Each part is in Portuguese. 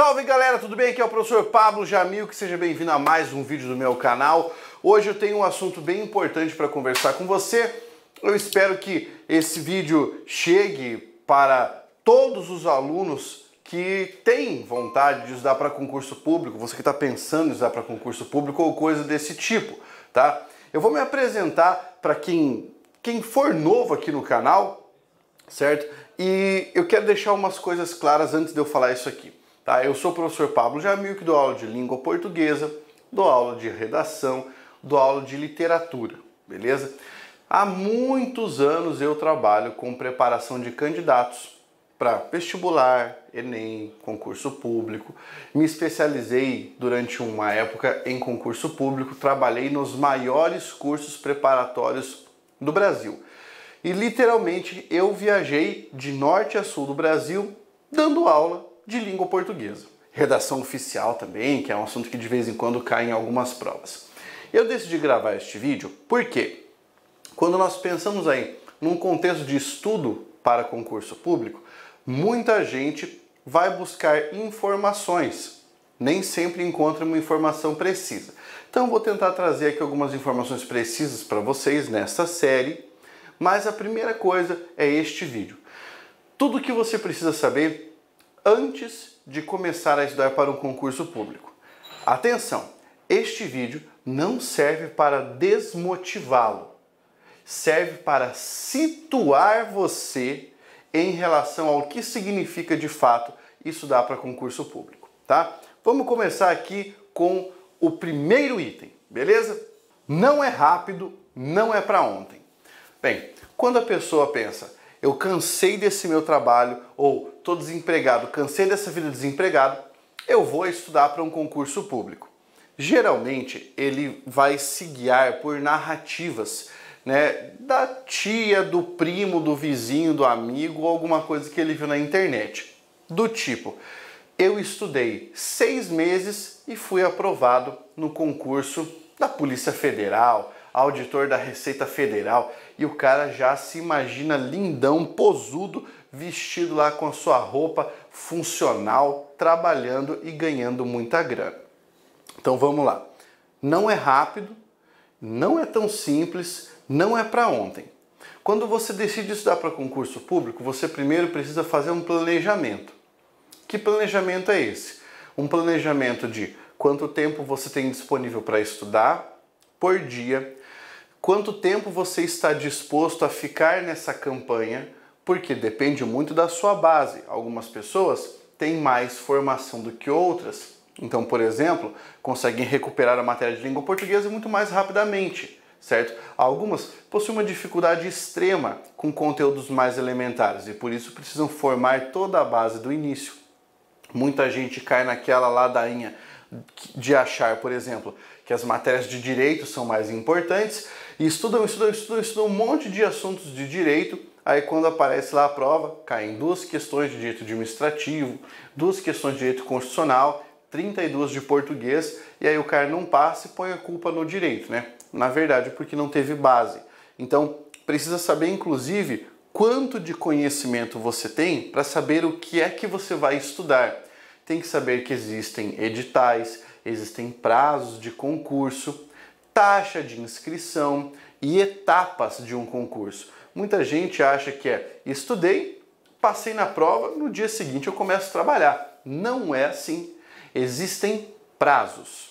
Salve galera, tudo bem? Aqui é o professor Pablo Jamilk, seja bem-vindo a mais um vídeo do meu canal. Hoje eu tenho um assunto bem importante para conversar com você. Eu espero que esse vídeo chegue para todos os alunos que têm vontade de estudar para concurso público, você que está pensando em estudar para concurso público ou coisa desse tipo, tá? Eu vou me apresentar para quem for novo aqui no canal, certo? E eu quero deixar umas coisas claras antes de eu falar isso aqui. Tá, eu sou o professor Pablo Jamilk, dou aula de língua portuguesa, dou aula de redação, dou aula de literatura, beleza? Há muitos anos eu trabalho com preparação de candidatos para vestibular, Enem, concurso público. Me especializei durante uma época em concurso público, trabalhei nos maiores cursos preparatórios do Brasil. E literalmente eu viajei de norte a sul do Brasil dando aula de língua portuguesa. Redação oficial também, que é um assunto que de vez em quando cai em algumas provas. Eu decidi gravar este vídeo porque quando nós pensamos aí num contexto de estudo para concurso público, muita gente vai buscar informações, nem sempre encontra uma informação precisa. Então vou tentar trazer aqui algumas informações precisas para vocês nesta série, mas a primeira coisa é este vídeo. Tudo o que você precisa saber antes de começar a estudar para um concurso público. Atenção, este vídeo não serve para desmotivá-lo, serve para situar você em relação ao que significa de fato estudar para concurso público, tá? Vamos começar aqui com o primeiro item, beleza? Não é rápido, não é para ontem. Bem, quando a pessoa pensa, eu cansei desse meu trabalho, ou estou desempregado, cansei dessa vida desempregado, eu vou estudar para um concurso público. Geralmente, ele vai se guiar por narrativas, né, da tia, do primo, do vizinho, do amigo, alguma coisa que ele viu na internet. Do tipo, eu estudei 6 meses e fui aprovado no concurso da Polícia Federal, Auditor da Receita Federal, e o cara já se imagina lindão, posudo, vestido lá com a sua roupa funcional, trabalhando e ganhando muita grana. Então vamos lá. Não é rápido, não é tão simples, não é para ontem. Quando você decide estudar para concurso público, você primeiro precisa fazer um planejamento. Que planejamento é esse? Um planejamento de quanto tempo você tem disponível para estudar por dia, quanto tempo você está disposto a ficar nessa campanha, porque depende muito da sua base. Algumas pessoas têm mais formação do que outras, então, por exemplo, conseguem recuperar a matéria de língua portuguesa muito mais rapidamente, certo? Algumas possuem uma dificuldade extrema com conteúdos mais elementares e por isso precisam formar toda a base do início. Muita gente cai naquela ladainha de achar, por exemplo, que as matérias de direito são mais importantes e estudam um monte de assuntos de direito, aí quando aparece lá a prova, caem 2 questões de direito administrativo, 2 questões de direito constitucional, 32 de português, e aí o cara não passa e põe a culpa no direito, né? Na verdade, porque não teve base. Então, precisa saber, inclusive, quanto de conhecimento você tem para saber o que é que você vai estudar. Tem que saber que existem editais, existem prazos de concurso, taxa de inscrição e etapas de um concurso. Muita gente acha que é estudei, passei na prova, no dia seguinte eu começo a trabalhar. Não é assim. Existem prazos.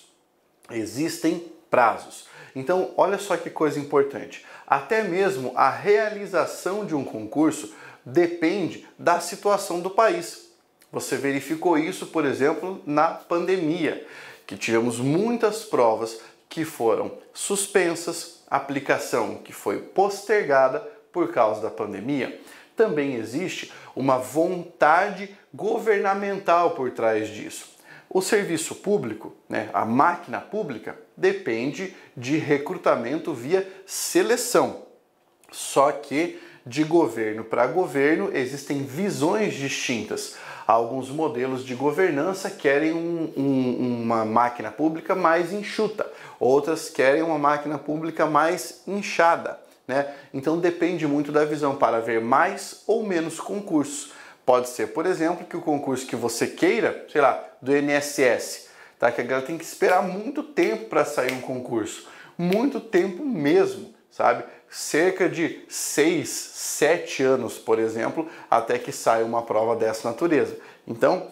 Existem prazos. Então, olha só que coisa importante. Até mesmo a realização de um concurso depende da situação do país. Você verificou isso, por exemplo, na pandemia, que tivemos muitas provas que foram suspensas, aplicação que foi postergada por causa da pandemia. Também existe uma vontade governamental por trás disso. O serviço público, né, a máquina pública, depende de recrutamento via seleção. Só que de governo para governo existem visões distintas. Alguns modelos de governança querem uma máquina pública mais enxuta, outras querem uma máquina pública mais inchada, né? Então depende muito da visão para haver mais ou menos concursos. Pode ser, por exemplo, que o concurso que você queira, sei lá, do INSS, tá? Que a galera tem que esperar muito tempo para sair um concurso. Muito tempo mesmo, sabe? Cerca de 6, 7 anos, por exemplo, até que saia uma prova dessa natureza. Então,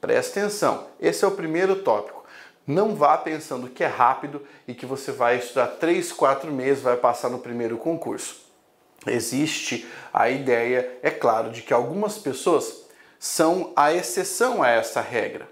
preste atenção. Esse é o primeiro tópico. Não vá pensando que é rápido e que você vai estudar 3, 4 meses, vai passar no primeiro concurso. Existe a ideia, é claro, de que algumas pessoas são a exceção a essa regra.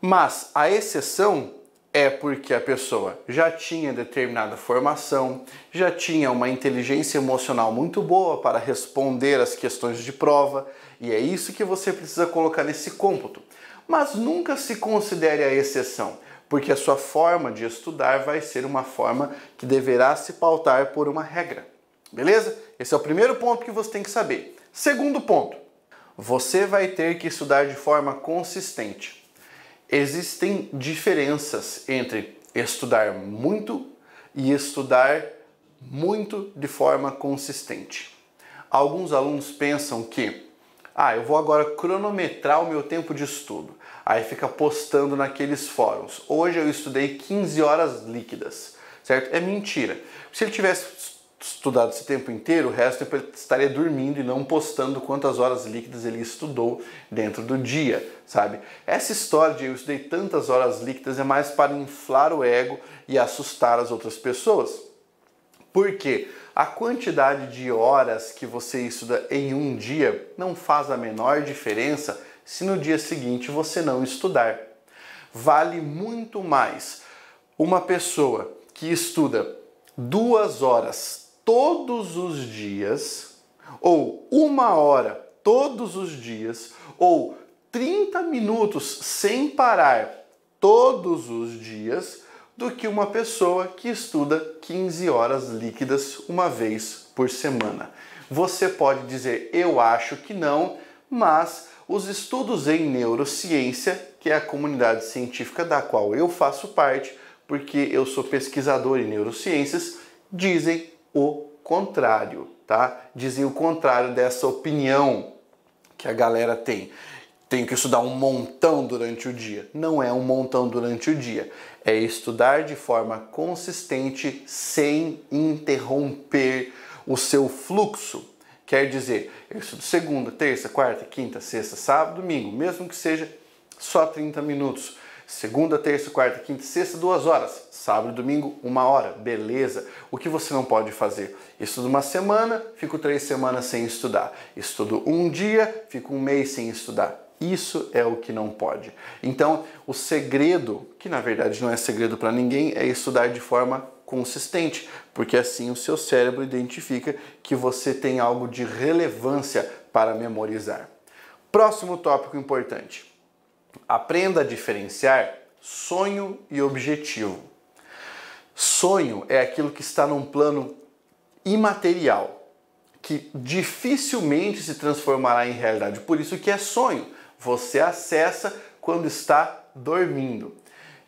Mas a exceção é porque a pessoa já tinha determinada formação, já tinha uma inteligência emocional muito boa para responder as questões de prova, e é isso que você precisa colocar nesse cômputo. Mas nunca se considere a exceção, porque a sua forma de estudar vai ser uma forma que deverá se pautar por uma regra. Beleza? Esse é o primeiro ponto que você tem que saber. Segundo ponto, você vai ter que estudar de forma consistente. Existem diferenças entre estudar muito de forma consistente. Alguns alunos pensam que, eu vou agora cronometrar o meu tempo de estudo. Aí fica postando naqueles fóruns. Hoje eu estudei 15 horas líquidas, certo? É mentira. Se ele tivesse estudado esse tempo inteiro, o resto ele estaria dormindo e não postando quantas horas líquidas ele estudou dentro do dia, sabe? Essa história de eu estudei tantas horas líquidas é mais para inflar o ego e assustar as outras pessoas. Porque a quantidade de horas que você estuda em um dia não faz a menor diferença se no dia seguinte você não estudar. Vale muito mais uma pessoa que estuda 2 horas todos os dias, ou 1 hora todos os dias, ou 30 minutos sem parar todos os dias, do que uma pessoa que estuda 15 horas líquidas uma vez por semana. Você pode dizer, eu acho que não, mas os estudos em neurociência, que é a comunidade científica da qual eu faço parte, porque eu sou pesquisador em neurociências, dizem o contrário, tá? Dizem o contrário dessa opinião que a galera tem. Tenho que estudar um montão durante o dia. Não é um montão durante o dia. É estudar de forma consistente, sem interromper o seu fluxo. Quer dizer, eu estudo segunda, terça, quarta, quinta, sexta, sábado, domingo, mesmo que seja só 30 minutos. Segunda, terça, quarta, quinta, sexta, 2 horas. Sábado e domingo, 1 hora. Beleza. O que você não pode fazer? Estudo uma semana, fico 3 semanas sem estudar. Estudo um dia, fico um mês sem estudar. Isso é o que não pode. Então, o segredo, que na verdade não é segredo para ninguém, é estudar de forma consistente, porque assim o seu cérebro identifica que você tem algo de relevância para memorizar. Próximo tópico importante. Aprenda a diferenciar sonho e objetivo. Sonho é aquilo que está num plano imaterial, que dificilmente se transformará em realidade. Por isso que é sonho. Você acessa quando está dormindo.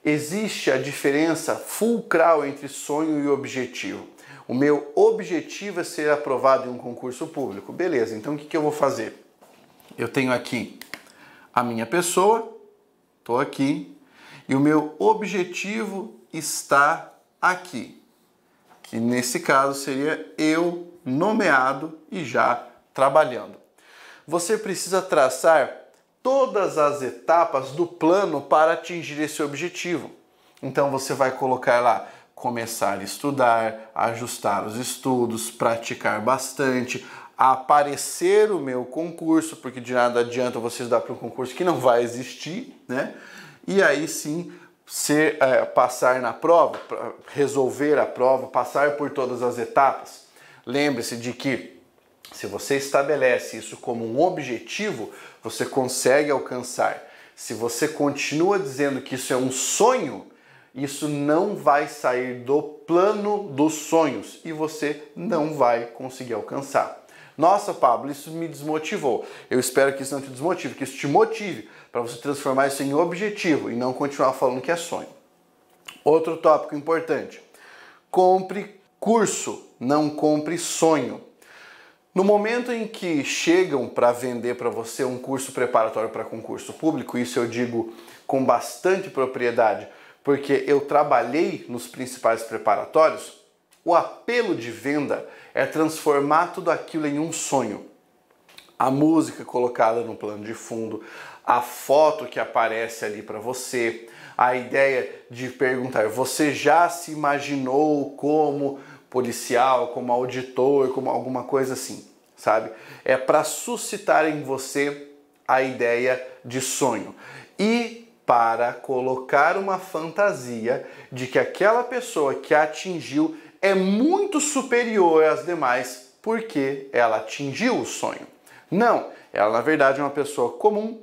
Existe a diferença fulcral entre sonho e objetivo. O meu objetivo é ser aprovado em um concurso público. Beleza, então o que eu vou fazer? Eu tenho aqui a minha pessoa, estou aqui, e o meu objetivo está aqui, que nesse caso seria eu nomeado e já trabalhando. Você precisa traçar todas as etapas do plano para atingir esse objetivo. Então você vai colocar lá, começar a estudar, ajustar os estudos, praticar bastante, aparecer o meu concurso, porque de nada adianta você estudar para um concurso que não vai existir, né? E aí sim, passar na prova, resolver a prova, passar por todas as etapas. Lembre-se de que se você estabelece isso como um objetivo, você consegue alcançar. Se você continua dizendo que isso é um sonho, isso não vai sair do plano dos sonhos e você não vai conseguir alcançar. Nossa, Pablo, isso me desmotivou. Eu espero que isso não te desmotive, que isso te motive para você transformar isso em objetivo e não continuar falando que é sonho. Outro tópico importante. Compre curso, não compre sonho. No momento em que chegam para vender para você um curso preparatório para concurso público, isso eu digo com bastante propriedade, porque eu trabalhei nos principais preparatórios, o apelo de venda é transformar tudo aquilo em um sonho. A música colocada no plano de fundo, a foto que aparece ali para você, a ideia de perguntar, você já se imaginou como policial, como auditor, como alguma coisa assim, sabe? É para suscitar em você a ideia de sonho e para colocar uma fantasia de que aquela pessoa que atingiu é muito superior às demais porque ela atingiu o sonho. Não, ela na verdade é uma pessoa comum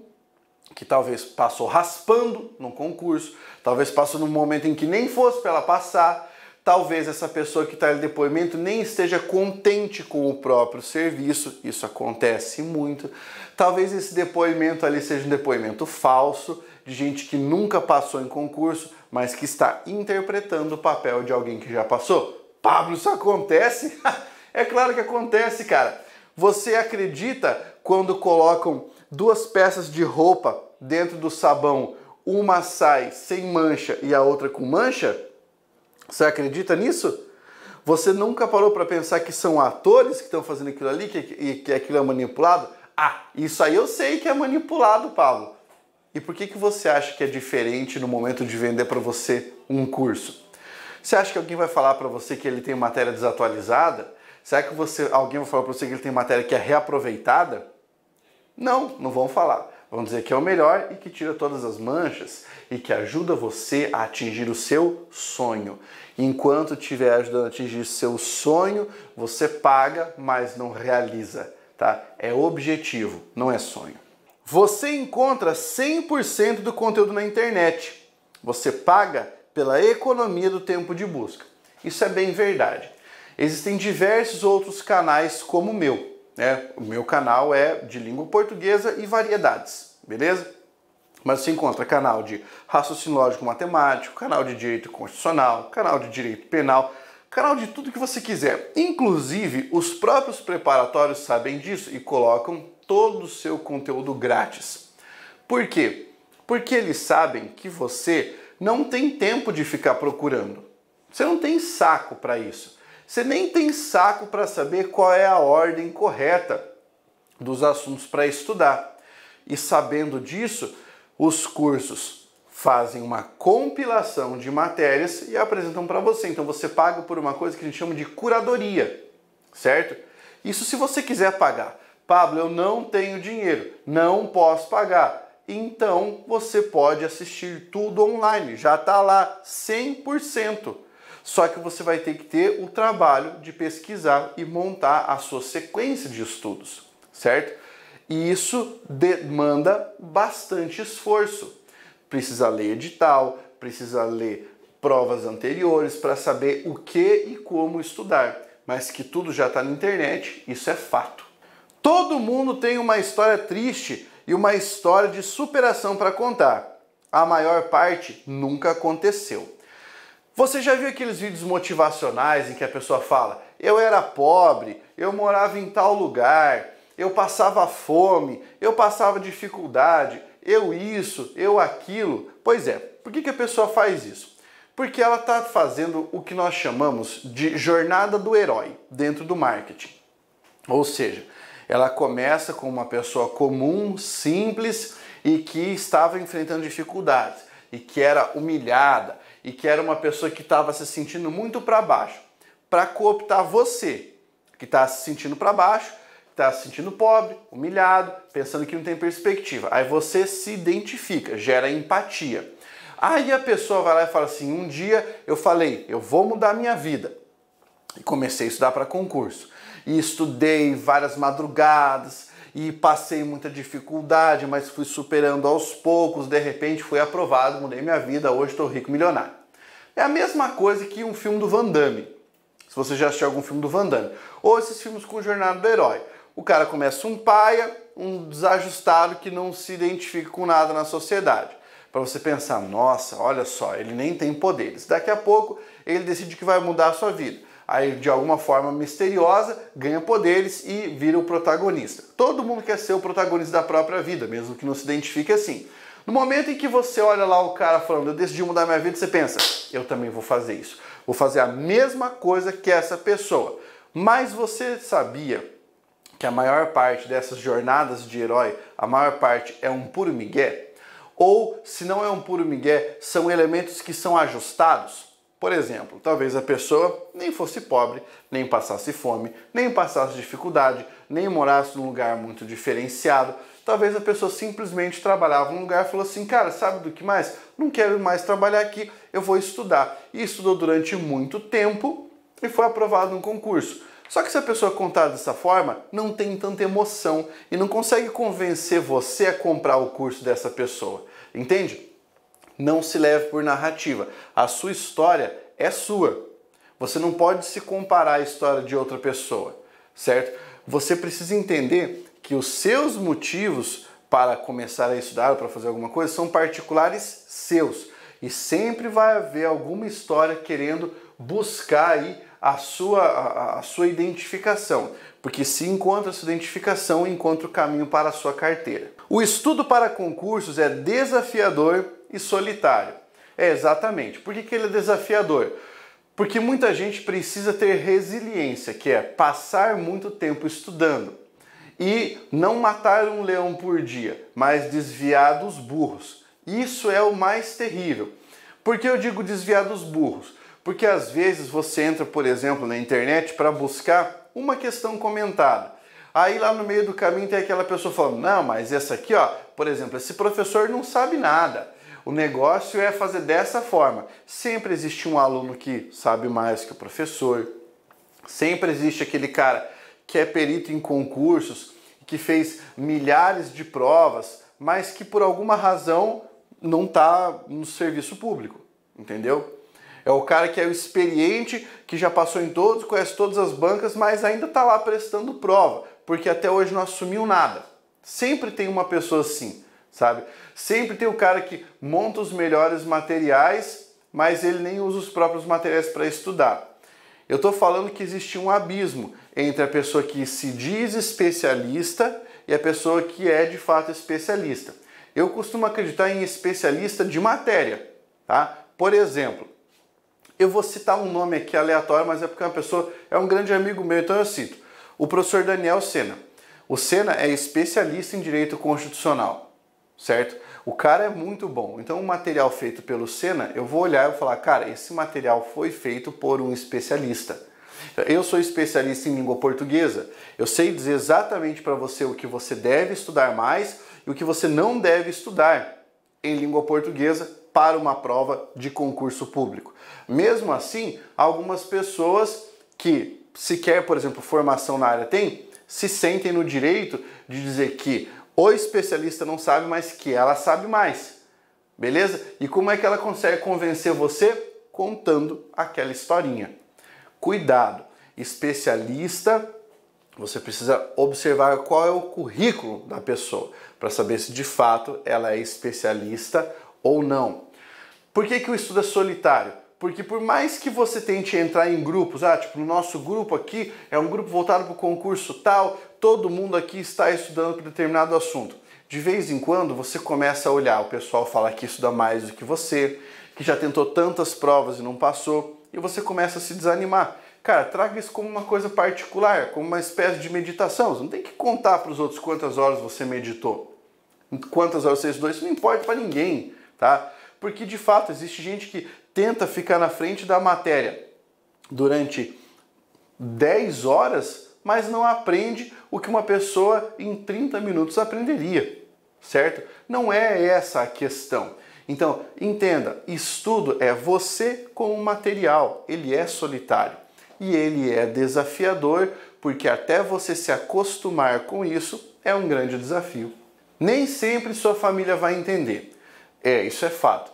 que talvez passou raspando num concurso, talvez passou num momento em que nem fosse para ela passar. Talvez essa pessoa que está no depoimento nem esteja contente com o próprio serviço, isso acontece muito. Talvez esse depoimento ali seja um depoimento falso, de gente que nunca passou em concurso, mas que está interpretando o papel de alguém que já passou. Pablo, isso acontece? É claro que acontece, cara. Você acredita quando colocam duas peças de roupa dentro do sabão, uma sai sem mancha e a outra com mancha? Você acredita nisso? Você nunca parou para pensar que são atores que estão fazendo aquilo ali, que aquilo é manipulado? Ah, isso aí eu sei que é manipulado, Pablo. E por que você acha que é diferente no momento de vender para você um curso? Você acha que alguém vai falar para você que ele tem matéria desatualizada? Será que alguém vai falar para você que ele tem matéria que é reaproveitada? Não, não vão falar. Vão dizer que é o melhor e que tira todas as manchas e que ajuda você a atingir o seu sonho. Enquanto estiver ajudando a atingir seu sonho, você paga, mas não realiza, tá? É objetivo, não é sonho. Você encontra 100% do conteúdo na internet. Você paga pela economia do tempo de busca. Isso é bem verdade. Existem diversos outros canais como o meu. O meu canal é de língua portuguesa e variedades, beleza? Mas você encontra canal de raciocínio lógico-matemático, canal de direito constitucional, canal de direito penal, canal de tudo que você quiser. Inclusive, os próprios preparatórios sabem disso e colocam todo o seu conteúdo grátis. Por quê? Porque eles sabem que você não tem tempo de ficar procurando. Você não tem saco para isso. Você nem tem saco para saber qual é a ordem correta dos assuntos para estudar. E sabendo disso, os cursos fazem uma compilação de matérias e apresentam para você. Então você paga por uma coisa que a gente chama de curadoria, certo? Isso se você quiser pagar. Pablo, eu não tenho dinheiro, não posso pagar. Então você pode assistir tudo online, já está lá 100%. Só que você vai ter que ter o trabalho de pesquisar e montar a sua sequência de estudos, certo? E isso demanda bastante esforço. Precisa ler edital, precisa ler provas anteriores para saber o que e como estudar. Mas que tudo já está na internet, isso é fato. Todo mundo tem uma história triste e uma história de superação para contar. A maior parte nunca aconteceu. Você já viu aqueles vídeos motivacionais em que a pessoa fala: eu era pobre, eu morava em tal lugar, eu passava fome, eu passava dificuldade, eu isso, eu aquilo. Pois é, por que a pessoa faz isso? Porque ela está fazendo o que nós chamamos de jornada do herói dentro do marketing. Ou seja, ela começa com uma pessoa comum, simples e que estava enfrentando dificuldades e que era humilhada, e que era uma pessoa que estava se sentindo muito para baixo, para cooptar você, que está se sentindo para baixo, está se sentindo pobre, humilhado, pensando que não tem perspectiva. Aí você se identifica, gera empatia. Aí a pessoa vai lá e fala assim: um dia eu falei, eu vou mudar minha vida. E comecei a estudar para concurso. E estudei várias madrugadas, e passei muita dificuldade, mas fui superando aos poucos, de repente fui aprovado, mudei minha vida, hoje estou rico, milionário. É a mesma coisa que um filme do Van Damme, se você já assistiu algum filme do Van Damme, ou esses filmes com o jornada do herói. O cara começa um paia, um desajustado que não se identifica com nada na sociedade. Para você pensar, nossa, olha só, ele nem tem poderes. Daqui a pouco ele decide que vai mudar a sua vida. aí de alguma forma misteriosa, ganha poderes e vira o protagonista. Todo mundo quer ser o protagonista da própria vida, mesmo que não se identifique assim. No momento em que você olha lá o cara falando, eu decidi mudar minha vida, você pensa, eu também vou fazer isso. Vou fazer a mesma coisa que essa pessoa. Mas você sabia que a maior parte dessas jornadas de herói, a maior parte é um puro migué? Ou, se não é um puro migué, são elementos que são ajustados? Por exemplo, talvez a pessoa nem fosse pobre, nem passasse fome, nem passasse dificuldade, nem morasse num lugar muito diferenciado. Talvez a pessoa simplesmente trabalhava em um lugar e falou assim, cara, sabe do que mais? Não quero mais trabalhar aqui, eu vou estudar. E estudou durante muito tempo e foi aprovado num concurso. Só que se a pessoa contar dessa forma, não tem tanta emoção e não consegue convencer você a comprar o curso dessa pessoa. Entende? Não se leve por narrativa. A sua história é sua. Você não pode se comparar à história de outra pessoa, certo? Você precisa entender que os seus motivos para começar a estudar ou para fazer alguma coisa são particulares seus. E sempre vai haver alguma história querendo buscar aí a sua identificação. Porque se encontra a sua identificação, encontra o caminho para a sua carteira. O estudo para concursos é desafiador e solitário. É, exatamente. Por que ele é desafiador? Porque muita gente precisa ter resiliência, que é passar muito tempo estudando. E não matar um leão por dia, mas desviar dos burros. Isso é o mais terrível. Por que eu digo desviar dos burros? Porque às vezes você entra, por exemplo, na internet para buscar uma questão comentada. Aí lá no meio do caminho tem aquela pessoa falando, não, mas essa aqui, ó, por exemplo, esse professor não sabe nada. O negócio é fazer dessa forma. Sempre existe um aluno que sabe mais que o professor. Sempre existe aquele cara que é perito em concursos, que fez milhares de provas, mas que por alguma razão não está no serviço público, entendeu? É o cara que é o experiente, que já passou em todos, conhece todas as bancas, mas ainda está lá prestando prova, porque até hoje não assumiu nada. Sempre tem uma pessoa assim, sabe? Sempre tem o cara que monta os melhores materiais, mas ele nem usa os próprios materiais para estudar. Eu estou falando que existe um abismo entre a pessoa que se diz especialista e a pessoa que é de fato especialista. Eu costumo acreditar em especialista de matéria, tá? Por exemplo, eu vou citar um nome aqui aleatório, mas é porque uma pessoa é um grande amigo meu, então eu cito. O professor Daniel Sena. O Sena é especialista em direito constitucional, certo? O cara é muito bom. Então, um material feito pelo Sena, eu vou olhar e vou falar, cara, esse material foi feito por um especialista. Eu sou especialista em língua portuguesa. Eu sei dizer exatamente para você o que você deve estudar mais e o que você não deve estudar em língua portuguesa para uma prova de concurso público. Mesmo assim, algumas pessoas que sequer, por exemplo, formação na área tem, se sentem no direito de dizer que o especialista não sabe, mas que ela sabe mais. Beleza? E como é que ela consegue convencer você? Contando aquela historinha. Cuidado! Especialista, você precisa observar qual é o currículo da pessoa para saber se de fato ela é especialista ou não. Por que o estudo é solitário? Porque por mais que você tente entrar em grupos, tipo, o nosso grupo aqui é um grupo voltado para o concurso tal, todo mundo aqui está estudando para determinado assunto. De vez em quando você começa a olhar, o pessoal fala que estuda mais do que você, que já tentou tantas provas e não passou, e você começa a se desanimar. Cara, traga isso como uma coisa particular, como uma espécie de meditação. Você não tem que contar para os outros quantas horas você meditou, quantas horas você estudou, isso não importa para ninguém, tá? Porque de fato existe gente que tenta ficar na frente da matéria durante 10 horas, mas não aprende o que uma pessoa em 30 minutos aprenderia, certo? Não é essa a questão. Então, entenda, estudo é você com o material, ele é solitário e ele é desafiador, porque até você se acostumar com isso é um grande desafio. Nem sempre sua família vai entender. É, isso é fato.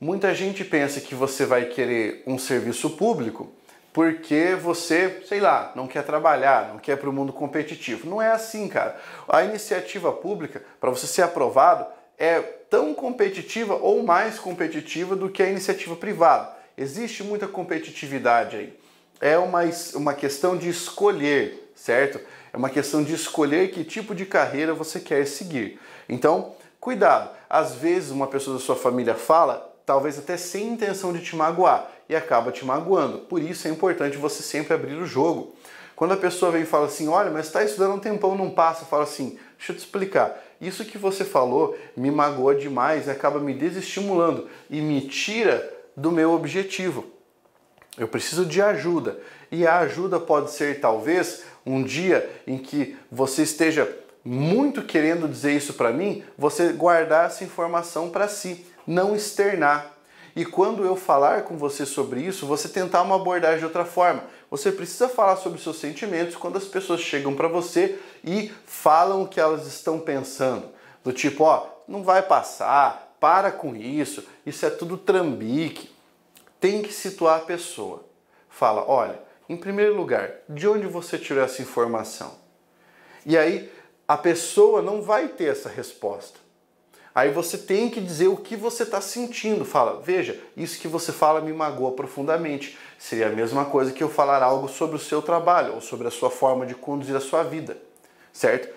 Muita gente pensa que você vai querer um serviço público porque você, sei lá, não quer trabalhar, não quer ir para o mundo competitivo. Não é assim, cara. A iniciativa pública, para você ser aprovado, é tão competitiva ou mais competitiva do que a iniciativa privada. Existe muita competitividade aí. é uma questão de escolher, certo? É uma questão de escolher que tipo de carreira você quer seguir. Então, cuidado. Às vezes uma pessoa da sua família fala, talvez até sem intenção de te magoar, e acaba te magoando. Por isso é importante você sempre abrir o jogo. Quando a pessoa vem e fala assim, olha, mas está estudando um tempão, não passa, fala assim, deixa eu te explicar, isso que você falou me magoa demais, acaba me desestimulando e me tira do meu objetivo. Eu preciso de ajuda. E a ajuda pode ser, talvez, um dia em que você esteja muito querendo dizer isso para mim, você guardar essa informação para si, não externar. E quando eu falar com você sobre isso, você tentar uma abordagem de outra forma. Você precisa falar sobre os seus sentimentos quando as pessoas chegam para você e falam o que elas estão pensando. Do tipo, ó, não vai passar, para com isso, isso é tudo trambique. Tem que situar a pessoa. Fala, olha, em primeiro lugar, de onde você tirou essa informação? E aí, a pessoa não vai ter essa resposta. Aí você tem que dizer o que você está sentindo. Fala, veja, isso que você fala me magoa profundamente. Seria a mesma coisa que eu falar algo sobre o seu trabalho ou sobre a sua forma de conduzir a sua vida, certo?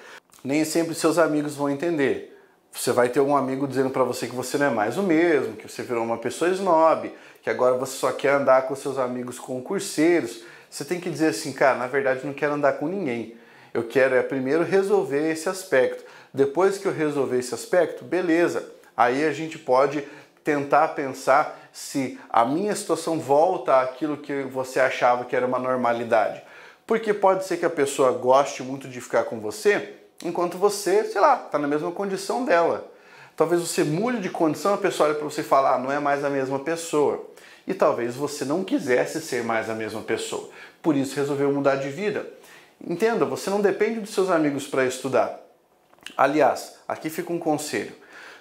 Nem sempre seus amigos vão entender. Você vai ter um amigo dizendo para você que você não é mais o mesmo, que você virou uma pessoa snob, que agora você só quer andar com seus amigos concurseiros. Você tem que dizer assim, cara, na verdade não quero andar com ninguém. Eu quero primeiro resolver esse aspecto. Depois que eu resolver esse aspecto, beleza. Aí a gente pode tentar pensar se a minha situação volta àquilo que você achava que era uma normalidade. Porque pode ser que a pessoa goste muito de ficar com você, enquanto você, sei lá, está na mesma condição dela. Talvez você mude de condição, a pessoa olha para você e fala, ah, não é mais a mesma pessoa. E talvez você não quisesse ser mais a mesma pessoa. Por isso resolveu mudar de vida. Entenda, você não depende dos seus amigos para estudar. Aliás, aqui fica um conselho.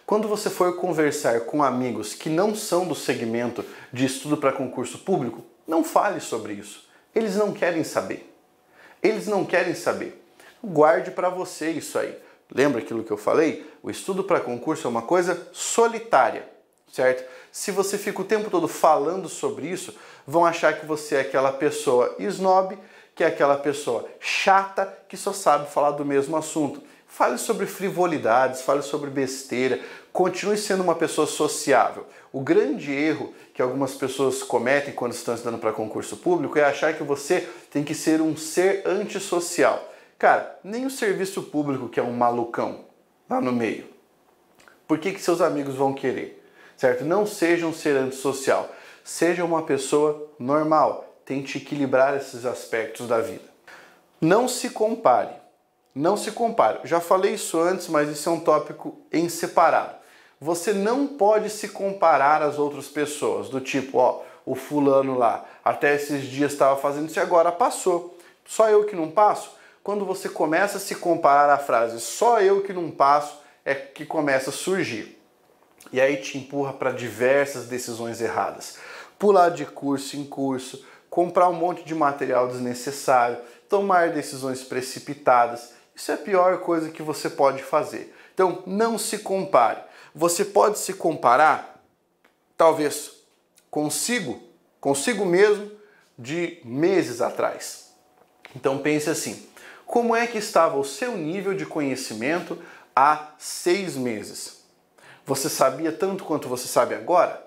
Quando você for conversar com amigos que não são do segmento de estudo para concurso público, não fale sobre isso. Eles não querem saber. Eles não querem saber. Guarde para você isso aí. Lembra aquilo que eu falei? O estudo para concurso é uma coisa solitária, certo? Se você fica o tempo todo falando sobre isso, vão achar que você é aquela pessoa snob, que é aquela pessoa chata que só sabe falar do mesmo assunto. Fale sobre frivolidades, fale sobre besteira, continue sendo uma pessoa sociável. O grande erro que algumas pessoas cometem quando estão estudando para concurso público é achar que você tem que ser um ser antissocial. Cara, nem o serviço público que é um malucão lá no meio. Por que seus amigos vão querer? Certo? Não seja um ser antissocial, seja uma pessoa normal. Tente equilibrar esses aspectos da vida. Não se compare. Não se compare. Já falei isso antes, mas isso é um tópico em separado. Você não pode se comparar às outras pessoas. Do tipo, ó, o fulano lá, até esses dias estava fazendo isso e agora passou. Só eu que não passo? Quando você começa a se comparar à frase, só eu que não passo, é que começa a surgir. E aí te empurra para diversas decisões erradas. Pular de curso em curso, comprar um monte de material desnecessário, tomar decisões precipitadas. Isso é a pior coisa que você pode fazer. Então, não se compare. Você pode se comparar, talvez, consigo mesmo, de meses atrás. Então, pense assim, como é que estava o seu nível de conhecimento há 6 meses? Você sabia tanto quanto você sabe agora?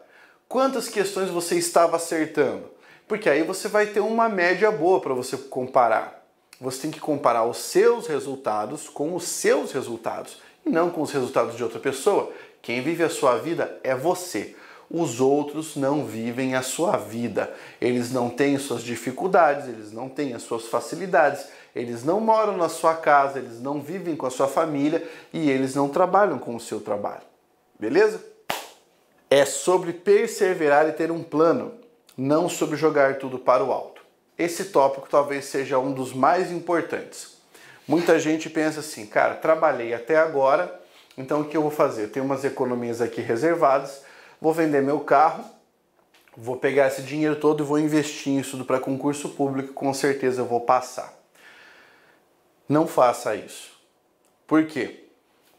Quantas questões você estava acertando? Porque aí você vai ter uma média boa para você comparar. Você tem que comparar os seus resultados com os seus resultados e não com os resultados de outra pessoa. Quem vive a sua vida é você. Os outros não vivem a sua vida. Eles não têm suas dificuldades, eles não têm as suas facilidades, eles não moram na sua casa, eles não vivem com a sua família e eles não trabalham com o seu trabalho. Beleza? É sobre perseverar e ter um plano. Não sobre jogar tudo para o alto. Esse tópico talvez seja um dos mais importantes. Muita gente pensa assim, cara, trabalhei até agora, então o que eu vou fazer? Eu tenho umas economias aqui reservadas, vou vender meu carro, vou pegar esse dinheiro todo e vou investir em estudo para concurso público, com certeza eu vou passar. Não faça isso. Por quê?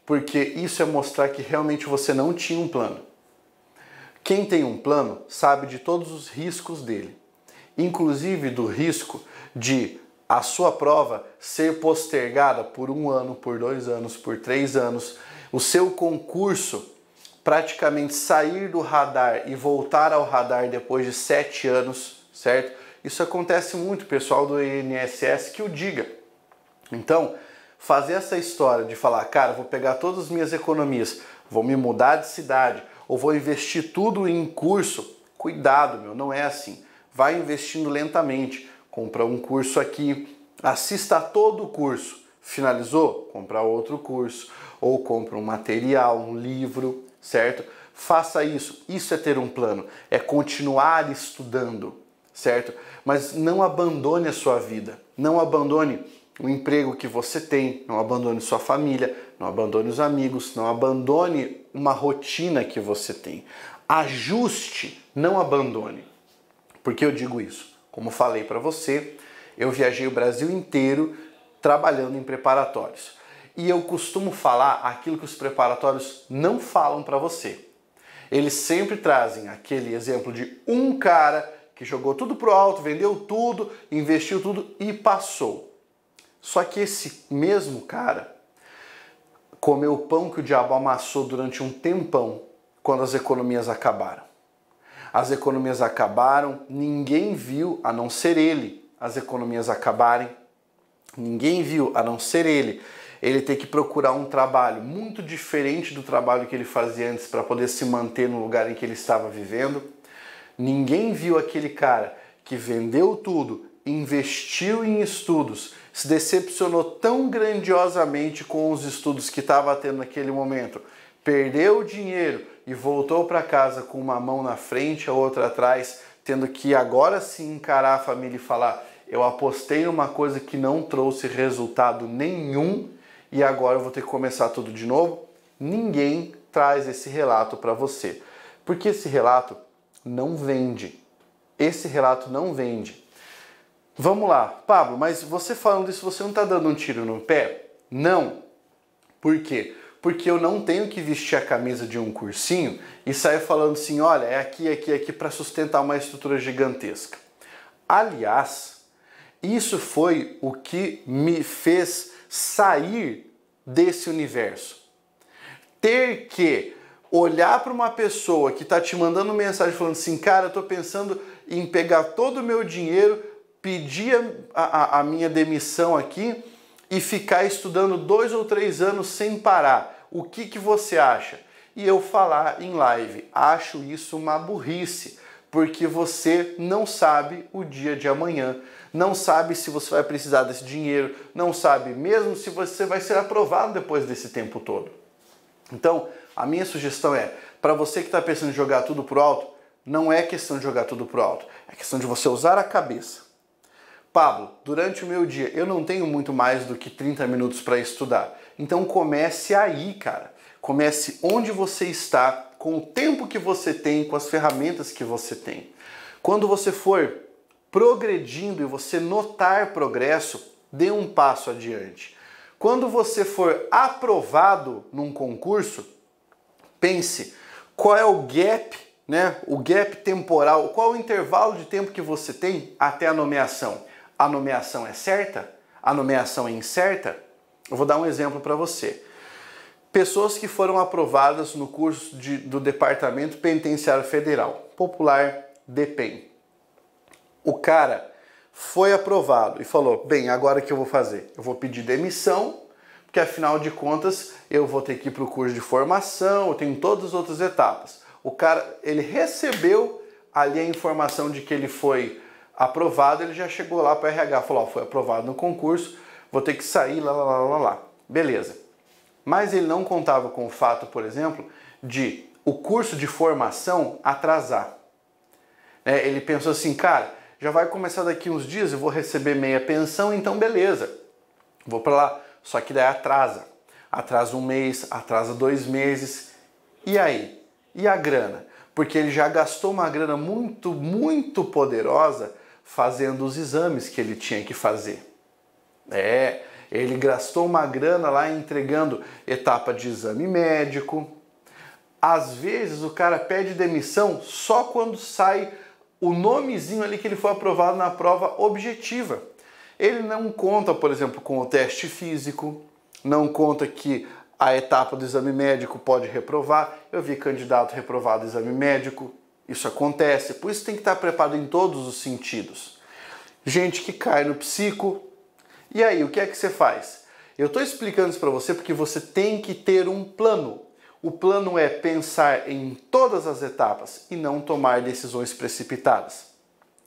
Porque isso é mostrar que realmente você não tinha um plano. Quem tem um plano sabe de todos os riscos dele. inclusive do risco de a sua prova ser postergada por 1 ano, por 2 anos, por 3 anos, o seu concurso praticamente sair do radar e voltar ao radar depois de 7 anos, certo? Isso acontece muito, pessoal do INSS que o diga. Então, fazer essa história de falar, cara, vou pegar todas as minhas economias, vou me mudar de cidade, ou vou investir tudo em curso, cuidado, meu, não é assim. Vai investindo lentamente. Compra um curso aqui, assista a todo o curso. Finalizou? Compra outro curso. Ou compra um material, um livro, certo? Faça isso. Isso é ter um plano. É continuar estudando, certo? Mas não abandone a sua vida. Não abandone o emprego que você tem. Não abandone sua família. Não abandone os amigos. Não abandone uma rotina que você tem. Ajuste, não abandone. Por que eu digo isso? Como falei para você, eu viajei o Brasil inteiro trabalhando em preparatórios. E eu costumo falar aquilo que os preparatórios não falam para você. Eles sempre trazem aquele exemplo de um cara que jogou tudo pro alto, vendeu tudo, investiu tudo e passou. Só que esse mesmo cara comeu o pão que o diabo amassou durante um tempão quando as economias acabaram. As economias acabaram, ninguém viu a não ser ele. As economias acabarem, ninguém viu a não ser ele. Ele tem que procurar um trabalho muito diferente do trabalho que ele fazia antes para poder se manter no lugar em que ele estava vivendo. Ninguém viu aquele cara que vendeu tudo, investiu em estudos, se decepcionou tão grandiosamente com os estudos que estava tendo naquele momento, perdeu o dinheiro e voltou para casa com uma mão na frente, a outra atrás, tendo que agora se encarar a família e falar: eu apostei numa coisa que não trouxe resultado nenhum e agora eu vou ter que começar tudo de novo. Ninguém traz esse relato para você, porque esse relato não vende. Esse relato não vende. Vamos lá, Pablo, mas você falando isso, você não está dando um tiro no pé? Não. Por quê? Porque eu não tenho que vestir a camisa de um cursinho e sair falando assim, olha, é aqui, aqui, aqui, para sustentar uma estrutura gigantesca. Aliás, isso foi o que me fez sair desse universo. Ter que olhar para uma pessoa que está te mandando mensagem falando assim, cara, eu estou pensando em pegar todo o meu dinheiro, pedir a minha demissão aqui, e ficar estudando 2 ou 3 anos sem parar. O que que você acha? E eu falar em live, acho isso uma burrice, porque você não sabe o dia de amanhã, não sabe se você vai precisar desse dinheiro, não sabe mesmo se você vai ser aprovado depois desse tempo todo. Então, a minha sugestão é, para você que está pensando em jogar tudo pro alto, não é questão de jogar tudo pro alto, é questão de você usar a cabeça. Pablo, durante o meu dia eu não tenho muito mais do que 30 minutos para estudar. Então comece aí, cara. Comece onde você está, com o tempo que você tem, com as ferramentas que você tem. Quando você for progredindo e você notar progresso, dê um passo adiante. Quando você for aprovado num concurso, pense qual é o gap, né? O gap temporal, qual é o intervalo de tempo que você tem até a nomeação. A nomeação é certa? A nomeação é incerta? Eu vou dar um exemplo para você. Pessoas que foram aprovadas no curso do Departamento Penitenciário Federal, popular DPEM. O cara foi aprovado e falou, bem, agora o que eu vou fazer? Eu vou pedir demissão, porque afinal de contas eu vou ter que ir para o curso de formação, eu tenho todas as outras etapas. O cara, ele recebeu ali a informação de que ele foi aprovado, ele já chegou lá para o RH, falou, ó, foi aprovado no concurso, vou ter que sair, lá. Beleza. Mas ele não contava com o fato, por exemplo, de o curso de formação atrasar. É, ele pensou assim, cara, já vai começar daqui uns dias, eu vou receber meia pensão, então beleza, vou para lá. Só que daí atrasa. Atrasa 1 mês, atrasa 2 meses. E aí? E a grana? Porque ele já gastou uma grana muito, muito poderosa fazendo os exames que ele tinha que fazer. É, ele gastou uma grana lá entregando etapa de exame médico. Às vezes o cara pede demissão só quando sai o nomezinho ali que ele foi aprovado na prova objetiva. Ele não conta, por exemplo, com o teste físico, não conta que a etapa do exame médico pode reprovar. Eu vi candidato reprovado no exame médico, isso acontece, por isso tem que estar preparado em todos os sentidos. Gente que cai no psico, e aí, o que é que você faz? Eu estou explicando isso para você porque você tem que ter um plano. O plano é pensar em todas as etapas e não tomar decisões precipitadas.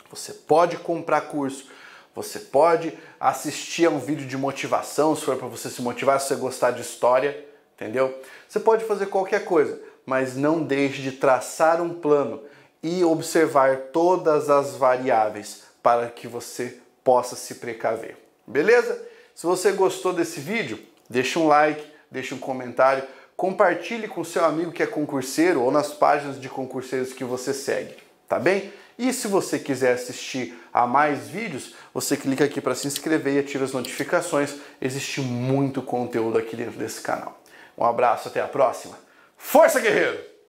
Você pode comprar curso, você pode assistir a um vídeo de motivação, se for para você se motivar, se você gostar de história, entendeu? Você pode fazer qualquer coisa, mas não deixe de traçar um plano e observar todas as variáveis para que você possa se precaver. Beleza? Se você gostou desse vídeo, deixa um like, deixa um comentário, compartilhe com seu amigo que é concurseiro ou nas páginas de concurseiros que você segue, tá bem? E se você quiser assistir a mais vídeos, você clica aqui para se inscrever e ativa as notificações. Existe muito conteúdo aqui dentro desse canal. Um abraço, até a próxima. Força, guerreiro!